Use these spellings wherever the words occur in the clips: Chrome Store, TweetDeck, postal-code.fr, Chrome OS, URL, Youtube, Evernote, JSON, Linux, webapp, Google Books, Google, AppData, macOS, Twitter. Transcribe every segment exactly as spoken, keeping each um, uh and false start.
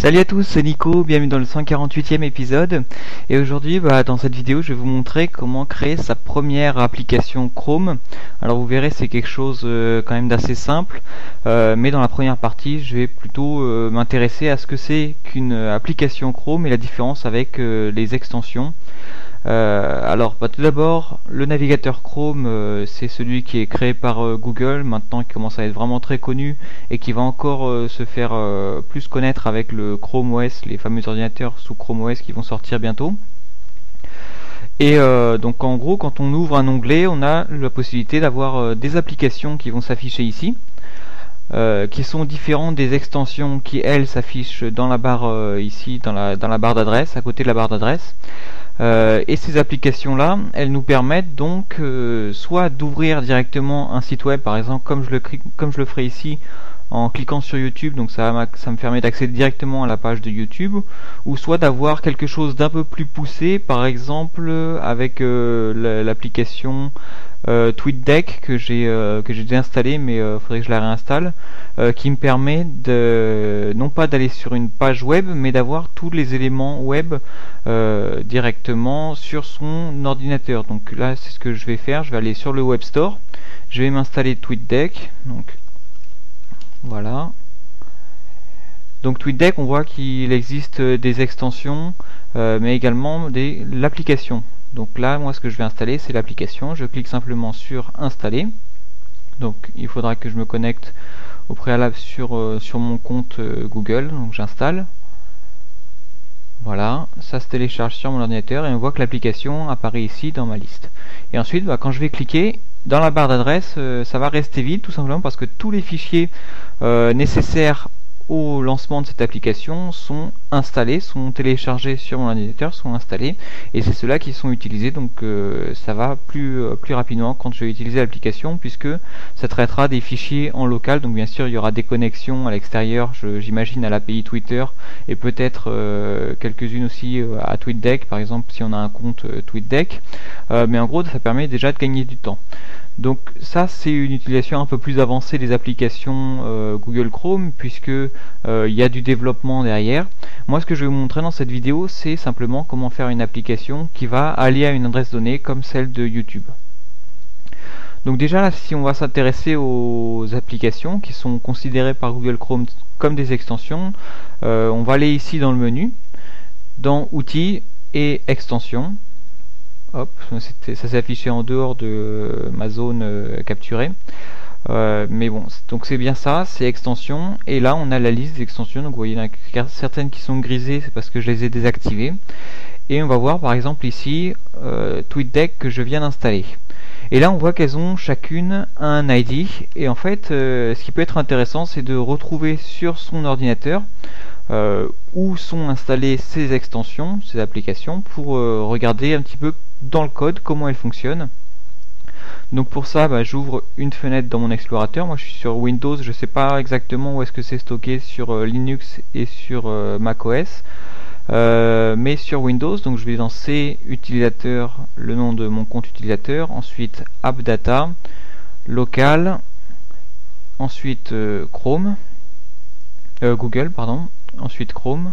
Salut à tous, c'est Nico, bienvenue dans le cent quarante-huitième épisode. Et aujourd'hui, bah, dans cette vidéo, je vais vous montrer comment créer sa première application Chrome. Alors vous verrez, c'est quelque chose euh, quand même d'assez simple. Euh, mais dans la première partie, je vais plutôt euh, m'intéresser à ce que c'est qu'une application Chrome et la différence avec euh, les extensions. Euh, alors bah, tout d'abord, le navigateur Chrome, euh, c'est celui qui est créé par euh, Google, maintenant qui commence à être vraiment très connu et qui va encore euh, se faire euh, plus connaître avec le Chrome O S, les fameux ordinateurs sous Chrome O S qui vont sortir bientôt. Et euh, donc en gros, quand on ouvre un onglet, on a la possibilité d'avoir euh, des applications qui vont s'afficher ici, euh, qui sont différentes des extensions qui elles s'affichent dans la barre euh, ici, dans la, dans la barre d'adresse, à côté de la barre d'adresse. Euh, et ces applications là, elles nous permettent donc euh, soit d'ouvrir directement un site web, par exemple comme je le, comme je le ferai ici en cliquant sur YouTube, donc ça, ça me permet d'accéder directement à la page de YouTube, ou soit d'avoir quelque chose d'un peu plus poussé, par exemple avec euh, l'application euh, TweetDeck que j'ai euh, que j'ai déjà installée, mais il euh, faudrait que je la réinstalle, euh, qui me permet de non pas d'aller sur une page web, mais d'avoir tous les éléments web euh, directement sur son ordinateur. Donc là, c'est ce que je vais faire, je vais aller sur le Web Store, je vais m'installer TweetDeck, donc voilà. Donc TweetDeck, on voit qu'il existe des extensions, euh, mais également des l'application. Donc là, moi, ce que je vais installer, c'est l'application. Je clique simplement sur installer. Donc il faudra que je me connecte au préalable sur, euh, sur mon compte euh, Google. Donc j'installe. Voilà, ça se télécharge sur mon ordinateur et on voit que l'application apparaît ici dans ma liste. Et ensuite, bah, quand je vais cliquer dans la barre d'adresse, euh, ça va rester vide, tout simplement parce que tous les fichiers euh, nécessaires au lancement de cette application sont installés, sont téléchargés sur mon ordinateur, sont installés, et c'est ceux-là qui sont utilisés. Donc euh, ça va plus, euh, plus rapidement quand je vais utiliser l'application, puisque ça traitera des fichiers en local. Donc bien sûr, il y aura des connexions à l'extérieur, j'imagine à l'A P I Twitter, et peut-être euh, quelques-unes aussi euh, à TweetDeck, par exemple si on a un compte euh, TweetDeck, euh, mais en gros ça permet déjà de gagner du temps. Donc ça, c'est une utilisation un peu plus avancée des applications euh, Google Chrome, puisque euh, y a du développement derrière. Moi, ce que je vais vous montrer dans cette vidéo, c'est simplement comment faire une application qui va allier à une adresse donnée comme celle de YouTube. Donc déjà là, si on va s'intéresser aux applications qui sont considérées par Google Chrome comme des extensions, euh, on va aller ici dans le menu, dans Outils et Extensions. Hop, ça s'est affiché en dehors de euh, ma zone euh, capturée. Euh, mais bon, donc c'est bien ça, c'est extension. Et là, on a la liste des extensions. Donc vous voyez, il y en a certaines qui sont grisées, c'est parce que je les ai désactivées. Et on va voir par exemple ici euh, TweetDeck que je viens d'installer. Et là, on voit qu'elles ont chacune un I D. Et en fait, euh, ce qui peut être intéressant, c'est de retrouver sur son ordinateur euh, où sont installées ces extensions, ces applications, pour euh, regarder un petit peu dans le code comment elle fonctionne. Donc pour ça, bah, j'ouvre une fenêtre dans mon explorateur. Moi, je suis sur Windows, je ne sais pas exactement où est-ce que c'est stocké sur euh, Linux et sur euh, macOS, euh, mais sur Windows, donc je vais dans C, utilisateur, le nom de mon compte utilisateur, ensuite AppData, local, ensuite euh, Chrome, euh, Google, pardon, ensuite Chrome,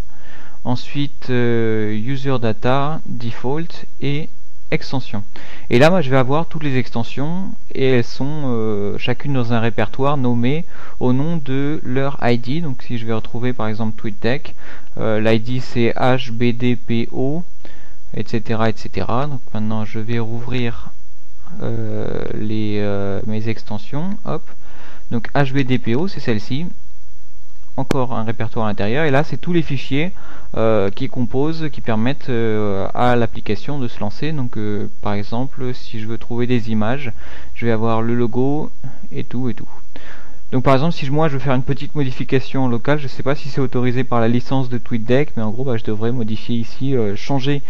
ensuite euh, User Data, Default et Extension. Et là, moi, je vais avoir toutes les extensions et elles sont euh, chacune dans un répertoire nommé au nom de leur I D. Donc si je vais retrouver par exemple TweetDeck, euh, l'I D c'est H B D P O, etc, etc. Donc maintenant je vais rouvrir euh, les, euh, mes extensions. Hop, donc H B D P O, c'est celle-ci, encore un répertoire à l'intérieur, et là c'est tous les fichiers euh, qui composent, qui permettent euh, à l'application de se lancer. Donc euh, par exemple, si je veux trouver des images, je vais avoir le logo et tout et tout. Donc par exemple, si moi je veux faire une petite modification locale, je ne sais pas si c'est autorisé par la licence de TweetDeck, mais en gros, bah, je devrais modifier ici, euh, changer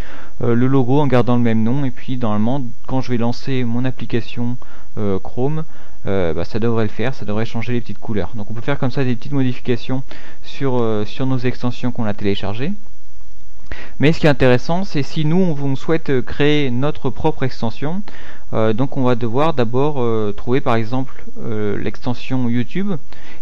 euh, le logo en gardant le même nom, et puis normalement quand je vais lancer mon application euh, Chrome, Euh, bah, ça devrait le faire, ça devrait changer les petites couleurs. Donc on peut faire comme ça des petites modifications sur, euh, sur nos extensions qu'on a téléchargées. Mais ce qui est intéressant, c'est si nous on, on souhaite créer notre propre extension, euh, donc on va devoir d'abord euh, trouver par exemple euh, l'extension YouTube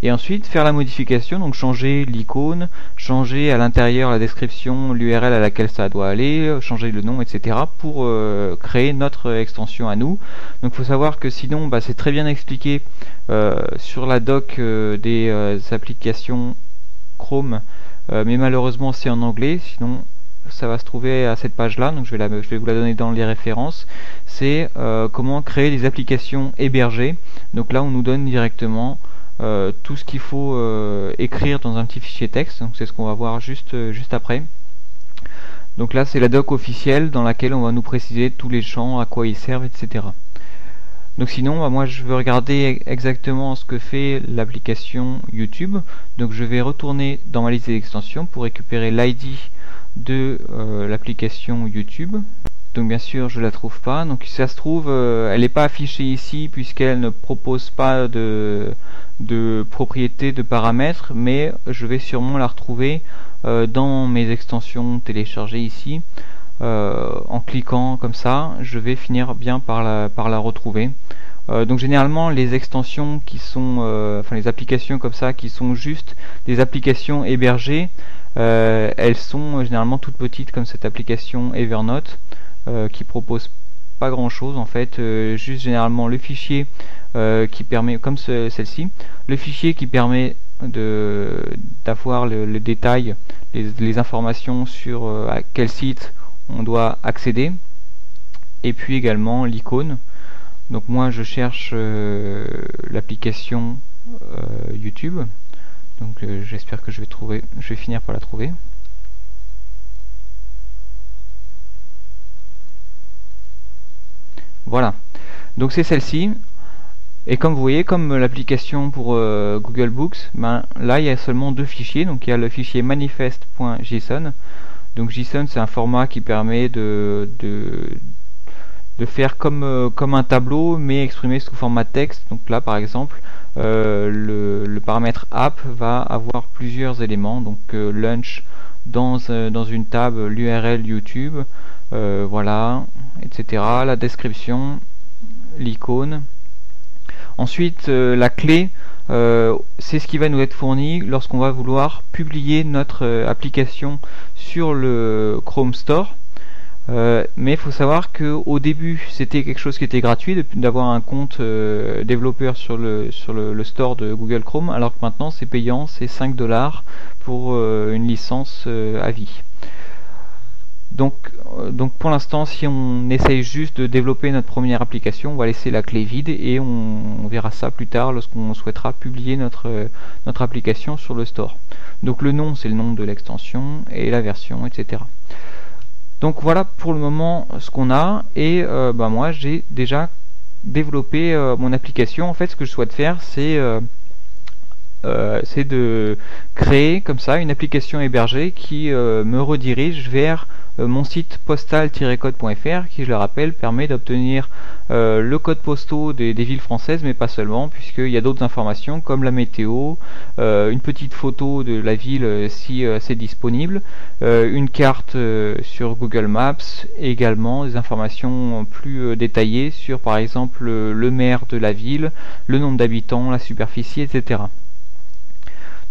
et ensuite faire la modification, donc changer l'icône, changer à l'intérieur la description, l'U R L à laquelle ça doit aller, changer le nom, et cetera pour euh, créer notre extension à nous. Donc il faut savoir que sinon bah, c'est très bien expliqué euh, sur la doc euh, des euh, applications Chrome, euh, mais malheureusement c'est en anglais, sinon ça va se trouver à cette page là, donc je vais, la, je vais vous la donner dans les références. C'est euh, comment créer des applications hébergées, donc là on nous donne directement euh, tout ce qu'il faut euh, écrire dans un petit fichier texte, donc c'est ce qu'on va voir juste, juste après. Donc là c'est la doc officielle dans laquelle on va nous préciser tous les champs, à quoi ils servent, et cetera. Donc sinon, bah moi je veux regarder exactement ce que fait l'application YouTube, donc je vais retourner dans ma liste d'extensions pour récupérer l'I D de euh, l'application YouTube. Donc bien sûr je la trouve pas, donc si ça se trouve euh, elle n'est pas affichée ici puisqu'elle ne propose pas de, de propriété de paramètres, mais je vais sûrement la retrouver euh, dans mes extensions téléchargées ici. Euh, en cliquant comme ça, je vais finir bien par la, par la retrouver. Euh, donc généralement les extensions qui sont, euh, enfin les applications comme ça qui sont juste des applications hébergées, euh, elles sont généralement toutes petites comme cette application Evernote euh, qui propose pas grand chose en fait, euh, juste généralement le fichier euh, qui permet, comme ce, celle-ci, le fichier qui permet de d'avoir le, le détail, les, les informations sur euh, à quel site on doit accéder, et puis également l'icône. Donc moi je cherche euh, l'application euh, YouTube, donc euh, j'espère que je vais trouver, je vais finir par la trouver. Voilà, donc c'est celle-ci. Et comme vous voyez, comme l'application pour euh, Google Books, ben, là il y a seulement deux fichiers, donc il y a le fichier manifest.json. Donc JSON c'est un format qui permet de, de, de faire comme, euh, comme un tableau mais exprimé sous format texte. Donc là par exemple euh, le, le paramètre app va avoir plusieurs éléments, donc euh, lunch dans, euh, dans une table, l'U R L YouTube, euh, voilà, et cetera. La description, l'icône. Ensuite euh, la clé, euh, c'est ce qui va nous être fourni lorsqu'on va vouloir publier notre euh, application sur le Chrome Store. Euh, mais il faut savoir que au début c'était quelque chose qui était gratuit d'avoir un compte euh, développeur sur le sur le, le store de Google Chrome, alors que maintenant c'est payant, c'est cinq dollars pour euh, une licence euh, à vie. Donc, donc pour l'instant, si on essaye juste de développer notre première application, on va laisser la clé vide et on, on verra ça plus tard lorsqu'on souhaitera publier notre, notre application sur le store. Donc le nom, c'est le nom de l'extension et la version, et cetera. Donc voilà pour le moment ce qu'on a, et euh, bah moi j'ai déjà développé euh, mon application. En fait, ce que je souhaite faire, c'est... Euh, Euh, c'est de créer comme ça une application hébergée qui euh, me redirige vers euh, mon site postal tiret code point F R qui, je le rappelle, permet d'obtenir euh, le code postaux des, des villes françaises, mais pas seulement, puisqu'il y a d'autres informations comme la météo, euh, une petite photo de la ville euh, si euh, c'est disponible, euh, une carte euh, sur Google Maps, et également des informations plus euh, détaillées sur par exemple euh, le maire de la ville, le nombre d'habitants, la superficie, et cetera.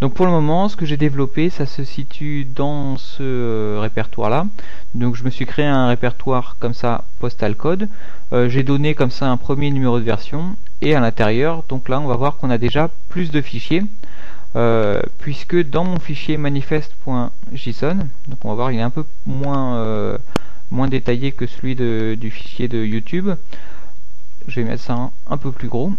Donc pour le moment, ce que j'ai développé, ça se situe dans ce euh, répertoire-là. Donc je me suis créé un répertoire comme ça, postal code. Euh, j'ai donné comme ça un premier numéro de version. Et à l'intérieur, donc là, on va voir qu'on a déjà plus de fichiers. Euh, puisque dans mon fichier manifest.json, donc on va voir, il est un peu moins, euh, moins détaillé que celui de, du fichier de YouTube. Je vais mettre ça un, un peu plus gros.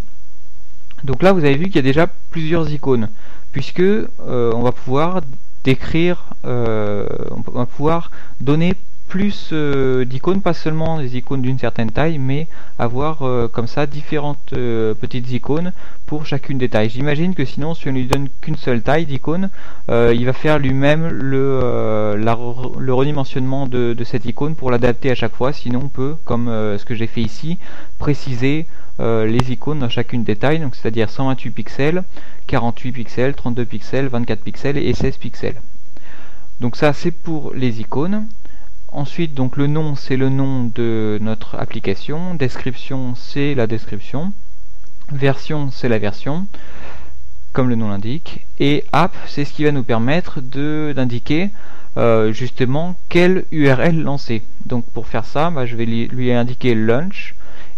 Donc là, vous avez vu qu'il y a déjà plusieurs icônes, puisque euh, on va pouvoir décrire, euh, on va pouvoir donner plus euh, d'icônes, pas seulement des icônes d'une certaine taille, mais avoir euh, comme ça différentes euh, petites icônes pour chacune des tailles. J'imagine que sinon, si on lui donne qu'une seule taille d'icône, euh, il va faire lui-même le, euh, la, le redimensionnement de, de cette icône pour l'adapter à chaque fois. Sinon, on peut, comme euh, ce que j'ai fait ici, préciser Euh, les icônes dans chacune des tailles, donc c'est-à-dire cent vingt-huit pixels, quarante-huit pixels, trente-deux pixels, vingt-quatre pixels et seize pixels. Donc ça c'est pour les icônes. Ensuite donc le nom c'est le nom de notre application, description c'est la description, version c'est la version comme le nom l'indique, et app c'est ce qui va nous permettre de d'indiquer euh, justement quelle U R L lancer. Donc pour faire ça bah, je vais lui, lui indiquer launch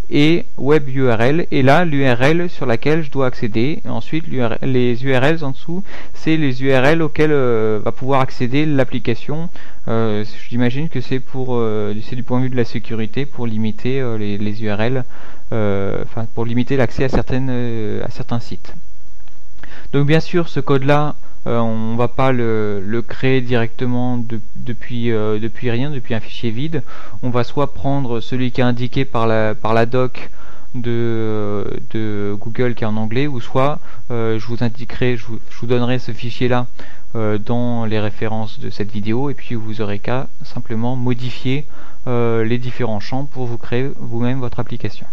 et web U R L, et là l'U R L sur laquelle je dois accéder. Et ensuite l'U R L, les U R Ls en dessous c'est les U R L auxquelles euh, va pouvoir accéder l'application. Euh, j'imagine que c'est pour euh, c'est du point de vue de la sécurité pour limiter euh, les, les U R L, euh, enfin pour limiter l'accès à certaines euh, à certains sites. Donc bien sûr ce code là euh, on va pas le, le créer directement de, depuis, euh, depuis rien, depuis un fichier vide. On va soit prendre celui qui est indiqué par la, par la doc de, de Google qui est en anglais, ou soit euh, je vous indiquerai, je vous, je vous donnerai ce fichier là euh, dans les références de cette vidéo, et puis vous aurez qu'à simplement modifier euh, les différents champs pour vous créer vous-même votre application.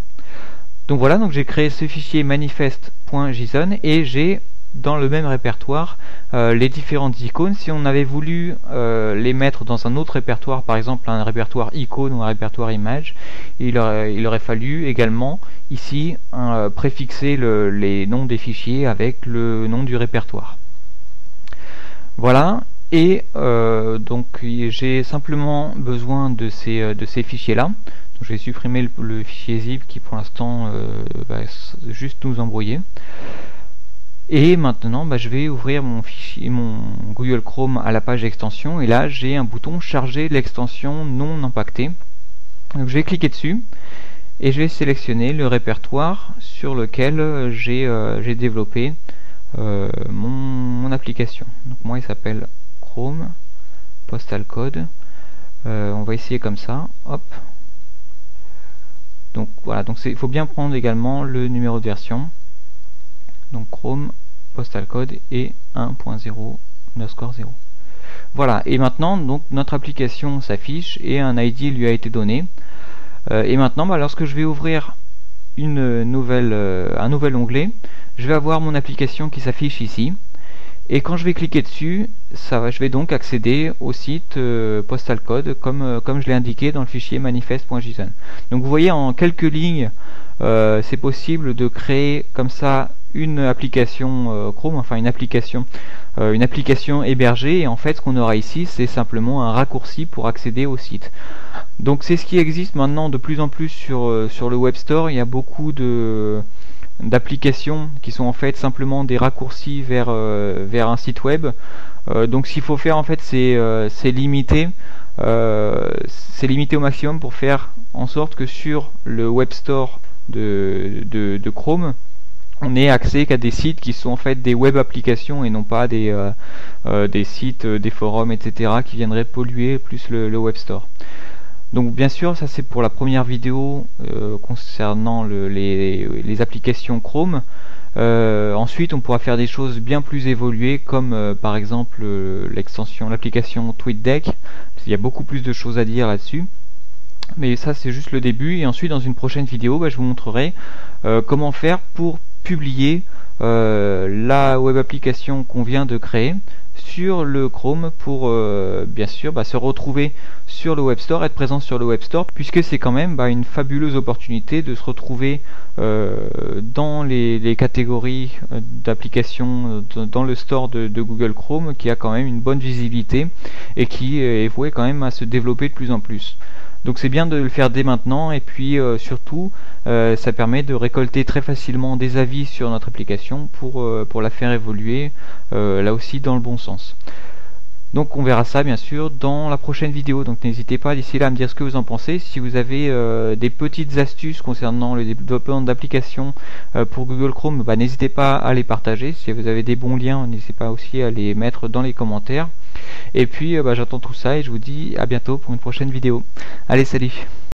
Donc voilà, donc j'ai créé ce fichier manifest.json et j'ai dans le même répertoire euh, les différentes icônes. Si on avait voulu euh, les mettre dans un autre répertoire, par exemple un répertoire icône ou un répertoire image, il aurait, il aurait fallu également ici euh, préfixer le, les noms des fichiers avec le nom du répertoire. Voilà, et euh, donc j'ai simplement besoin de ces, de ces fichiers là. Je vais supprimer le, le fichier zip qui pour l'instant euh, va juste nous embrouiller. Et maintenant bah, je vais ouvrir mon fichier, mon Google Chrome à la page extension, et là j'ai un bouton charger l'extension non impactée. Donc je vais cliquer dessus et je vais sélectionner le répertoire sur lequel j'ai euh, j'ai développé euh, mon, mon application. Donc moi il s'appelle Chrome Postal Code. Euh, on va essayer comme ça. Hop. Donc voilà, donc il faut bien prendre également le numéro de version. Donc Chrome, postal code et un point zéro, underscore zéro. Voilà, et maintenant donc notre application s'affiche et un I D lui a été donné. Euh, et maintenant, bah, lorsque je vais ouvrir une nouvelle, euh, un nouvel onglet, je vais avoir mon application qui s'affiche ici. Et quand je vais cliquer dessus, ça va, je vais donc accéder au site euh, postal code comme, euh, comme je l'ai indiqué dans le fichier manifest.json. Donc vous voyez en quelques lignes, euh, c'est possible de créer comme ça une application euh, Chrome, enfin une application, euh, une application hébergée. Et en fait, ce qu'on aura ici, c'est simplement un raccourci pour accéder au site. Donc c'est ce qui existe maintenant de plus en plus sur, euh, sur le Web Store. Il y a beaucoup de d'applications qui sont en fait simplement des raccourcis vers, euh, vers un site web. Euh, donc ce qu'il faut faire en fait c'est euh, limiter, euh, c'est limiter au maximum pour faire en sorte que sur le web store de, de, de Chrome on n'ait accès qu'à des sites qui sont en fait des web applications et non pas des, euh, euh, des sites, des forums, et cetera qui viendraient polluer plus le, le web store. Donc bien sûr, ça c'est pour la première vidéo euh, concernant le, les, les applications Chrome. Euh, ensuite, on pourra faire des choses bien plus évoluées, comme euh, par exemple euh, l'extension, l'application TweetDeck. Il y a beaucoup plus de choses à dire là-dessus. Mais ça c'est juste le début. Et ensuite, dans une prochaine vidéo, bah, je vous montrerai euh, comment faire pour publier euh, la web application qu'on vient de créer sur le Chrome pour euh, bien sûr bah, se retrouver sur le Web Store, être présent sur le Web Store, puisque c'est quand même bah, une fabuleuse opportunité de se retrouver euh, dans les, les catégories d'applications dans le store de, de Google Chrome, qui a quand même une bonne visibilité et qui est voué quand même à se développer de plus en plus. Donc c'est bien de le faire dès maintenant, et puis euh, surtout euh, ça permet de récolter très facilement des avis sur notre application pour, euh, pour la faire évoluer euh, là aussi dans le bon sens. Donc on verra ça bien sûr dans la prochaine vidéo, donc n'hésitez pas d'ici là à me dire ce que vous en pensez. Si vous avez euh, des petites astuces concernant le développement d'applications euh, pour Google Chrome, bah, n'hésitez pas à les partager. Si vous avez des bons liens, n'hésitez pas aussi à les mettre dans les commentaires. Et puis euh, bah, j'attends tout ça et je vous dis à bientôt pour une prochaine vidéo. Allez, salut!